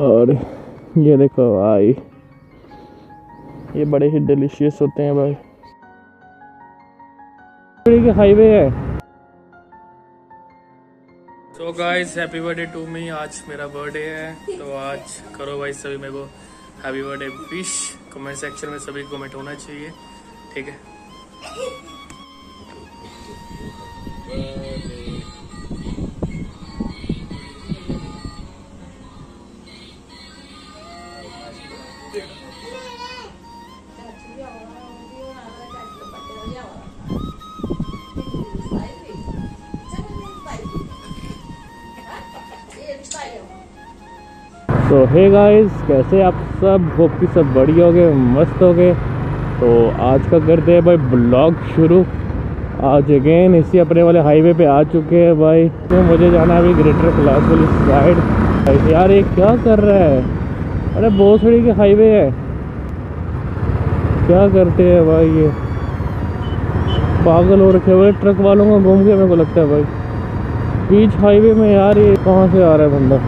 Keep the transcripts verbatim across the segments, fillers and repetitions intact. और ये देखो भाई, ये बड़े ही डिलीशियस होते हैं भाई। के हाईवे है। So guys, happy birthday to me. आज मेरा बर्थडे है, तो आज करो भाई सभी मेरे को happy birthday wish. Comment section में सभी कमेंट होना चाहिए, ठीक है। तो हे गाइस, कैसे आप सब? होप कि सब बढ़िया हो गए, मस्त हो गए। तो आज का करते हैं भाई ब्लॉग शुरू। आज अगेन इसी अपने वाले हाईवे पे आ चुके हैं भाई। तो मुझे जाना है अभी ग्रेटर बिलासपुर साइड। यार ये क्या कर रहा है? अरे भोसड़ी के हाईवे है, क्या करते हैं भाई ये? पागल हो रखे हुए ट्रक वालों को घूम के, मेरे को लगता है भाई बीच हाईवे में। यार ये कहाँ से आ रहा है बंदा?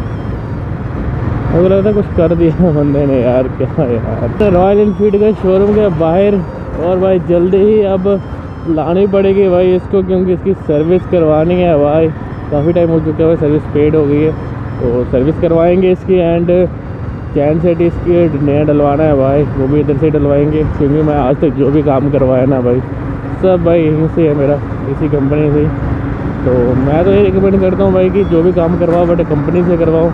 मुझे लगता है कुछ कर दिया बंदे ने यार, क्या यार। तो रॉयल एनफील्ड के शोरूम के बाहर, और भाई जल्दी ही अब लानी पड़ेगी भाई इसको, क्योंकि इसकी सर्विस करवानी है भाई। काफ़ी टाइम हो चुका है भाई, सर्विस पेड हो गई है, तो सर्विस करवाएंगे इसकी। एंड चैन सेट इसकी नया डलवाना है भाई, वो भी इधर से डलवाएंगे, क्योंकि मैं आज तक जो भी काम करवाया ना भाई, सब भाई यहीं से है मेरा, इसी कंपनी से। तो मैं तो ये रिकमेंड करता हूँ भाई कि जो भी काम करवाओ बट कंपनी से करवाओ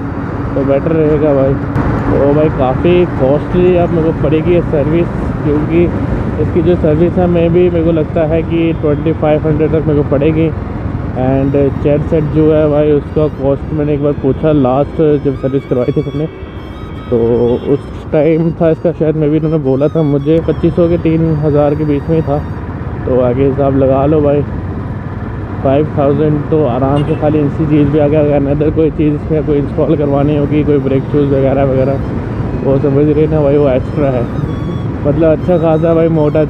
तो बेटर रहेगा भाई। तो भाई काफ़ी कॉस्टली अब मेरे को पड़ेगी ये सर्विस, क्योंकि इसकी जो सर्विस है मे भी मेरे को लगता है कि ट्वेंटी फाइव हंड्रेड तक मेरे को पड़ेगी। एंड चैन सेट जो है भाई, उसका कॉस्ट मैंने एक बार पूछा लास्ट जब सर्विस करवाई थी हमने, तो उस टाइम था इसका शायद मे भी उन्होंने बोला था मुझे पच्चीस सौ के तीन हज़ार के बीच में था। तो आगे हिसाब लगा लो भाई, फाइव थाउजेंड तो आराम से खाली इसी चीज़ भी आ गया। अगर अदर कोई चीज़ इसमें कोई इंस्टॉल करवानी होगी, कोई ब्रेक शूज़ वगैरह वगैरह, वो समझ रहे ना भाई, वो एक्स्ट्रा है। मतलब अच्छा खासा भाई मोटा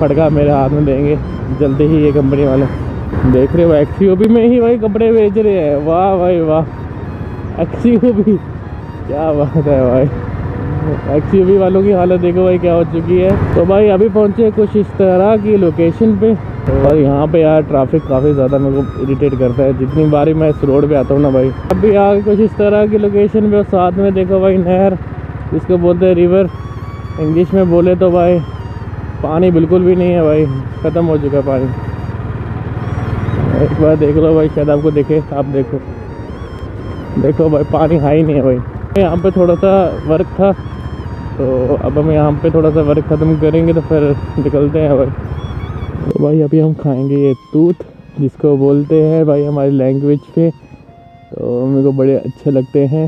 फटका मेरे हाथ में देंगे जल्दी ही ये कंपनी वाले। देख रहे हो एक्सयूवी में ही भाई कपड़े बेच रहे हैं, वाह भाई वाह, एक्सयूवी, क्या बात है भाई। एक्सयूवी वालों की हालत देखो भाई क्या हो चुकी है। तो भाई अभी पहुँचे कुछ इस तरह की लोकेशन पर, और यहाँ पे यार ट्रैफिक काफ़ी ज़्यादा मेरे को इरिटेट करता है जितनी बारी मैं इस रोड पे आता हूँ ना भाई। अभी आगे कुछ इस तरह की लोकेशन पे, और साथ में देखो भाई नहर, इसको बोलते हैं रिवर, इंग्लिश में बोले तो भाई। पानी बिल्कुल भी नहीं है भाई, ख़त्म हो चुका है पानी। एक बार देख लो भाई, शायद आपको देखे, आप देखो देखो भाई पानी हाई नहीं है भाई। यहाँ पर थोड़ा सा वर्क था, तो अब हम यहाँ पर थोड़ा सा वर्क ख़त्म करेंगे तो फिर निकलते हैं भाई। तो भाई अभी हम खाएंगे ये तूत, जिसको बोलते हैं भाई हमारी लैंग्वेज पे, तो मेरे को बड़े अच्छे लगते हैं।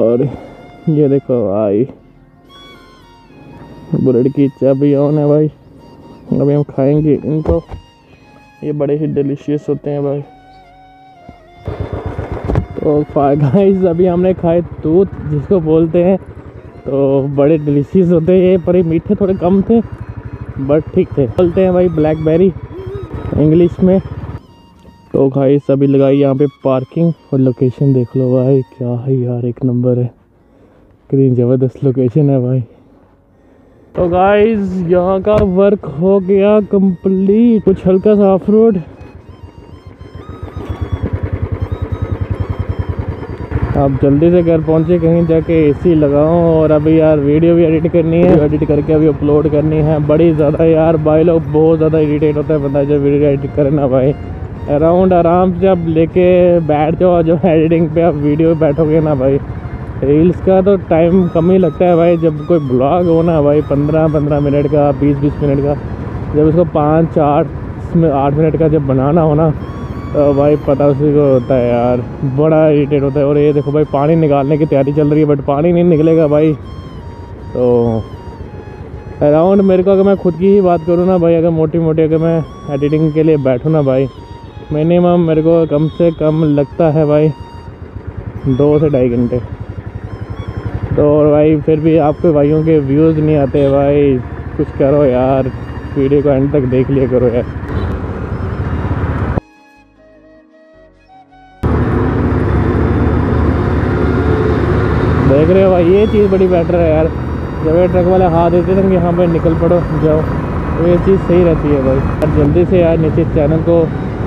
और ये देखो भाई बुलेट की चाबी ऑन है भाई, अभी हम खाएंगे इनको, ये बड़े ही डिलीशियस होते हैं भाई। तो गाइस अभी हमने खाए तूत, जिसको बोलते हैं, तो बड़े डिलीशियस होते हैं ये, पर मीठे थोड़े कम थे बट ठीक थे। बोलते हैं भाई ब्लैकबेरी इंग्लिश में। तो गाइस अभी लगाई यहाँ पे पार्किंग, और लोकेशन देख लो भाई, क्या है यार, एक नंबर है, कितनी ज़बरदस्त लोकेशन है भाई। तो गाइस यहाँ का वर्क हो गया कंप्लीट, कुछ हल्का सा ऑफ रोड। आप जल्दी से घर पहुँचे, कहीं जाके एसी लगाओ, और अभी यार वीडियो भी एडिट करनी है, एडिट करके अभी अपलोड करनी है। बड़ी ज़्यादा यार भाई लोग बहुत ज़्यादा इरिटेट होता है बंदा जब वीडियो एडिट करना भाई। अराउंड आराम से आप लेके बैठ जाओ, जो एडिटिंग पे आप वीडियो बैठोगे ना भाई। रील्स का तो टाइम कम ही लगता है भाई, जब कोई ब्लॉग हो ना भाई पंद्रह पंद्रह मिनट का, बीस बीस मिनट का, जब उसको पाँच आठ आठ मिनट का जब बनाना हो ना, तो भाई पता उसी को होता है यार, बड़ा इरिटेट होता है। और ये देखो भाई पानी निकालने की तैयारी चल रही है बट पानी नहीं निकलेगा भाई। तो अराउंड मेरे को, अगर मैं खुद की ही बात करूँ ना भाई, अगर मोटी मोटी अगर मैं एडिटिंग के लिए बैठूँ ना भाई, मिनिमम मेरे को कम से कम लगता है भाई दो से ढाई घंटे। तो और भाई फिर भी आपके भाइयों के व्यूज़ नहीं आते भाई, कुछ करो यार, वीडियो को एंड तक देख लिया करो यार। ये चीज़ बड़ी बेटर है यार, जब ये ट्रक वाले हाथ देते थे कि हाँ भाई निकल पड़ो जाओ, तो ये चीज़ सही रहती है भाई। और जल्दी से यार नीचे चैनल को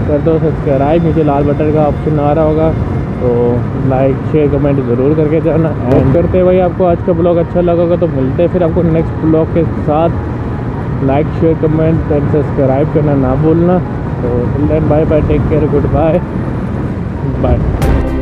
कर दो सब्सक्राइब, नीचे लाल बटन का ऑप्शन आ रहा होगा, तो लाइक शेयर कमेंट ज़रूर करके जाना। एंड करते भाई आपको आज का ब्लॉग अच्छा लगा होगा, तो मिलते हैं फिर आपको नेक्स्ट ब्लॉग के साथ। Like share comment and subscribe करना ना भूलना। तो bye bye, take care, goodbye, bye.